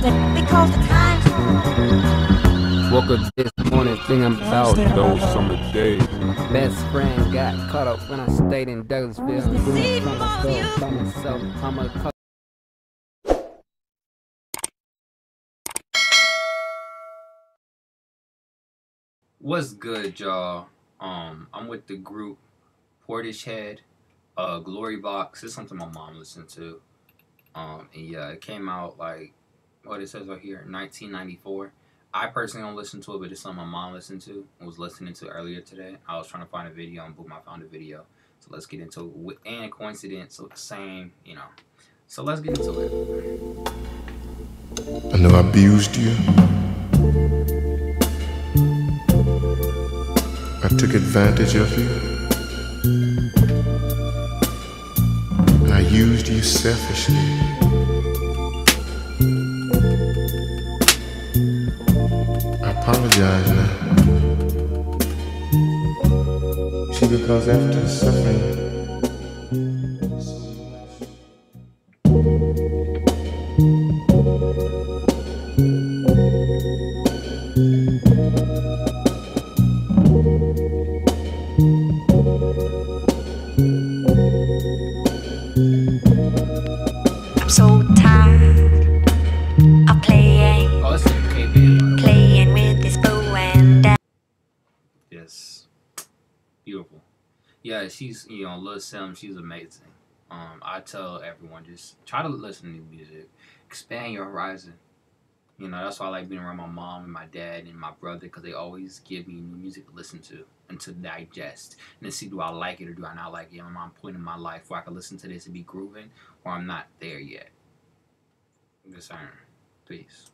because the times. Woke up this morning thinking about those summer days. Best friend got caught up when I stayed in Douglasville. I'm What's good, y'all? I'm with the group Portishead, Glory Box. It's something my mom listened to. And yeah, it came out like what it says right here, 1994. I personally don't listen to it, but it's something my mom listened to. Was listening to earlier today. I was trying to find a video, and boom, I found a video. So let's get into it. And coincidence, so the same, you know. So let's get into it. I know I abused you. I took advantage of you, and I used you selfishly. I apologize now. See, because after suffering so much. I'm so tired of playing with this bow and dad. Yes, beautiful. Yeah, she's, you know, Lil' Sim, she's amazing. I tell everyone, just try to listen to music, expand your horizon. You know, that's why I like being around my mom and my dad and my brother, because they always give me new music to listen to and to digest and to see, do I like it or do I not like it? I'm at a point in my life where I can listen to this and be grooving, or I'm not there yet. Discern. Peace.